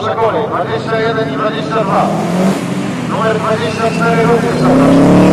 Morza Koli, 21 i 22. Numer 24 również zapraszam.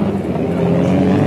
Thank you.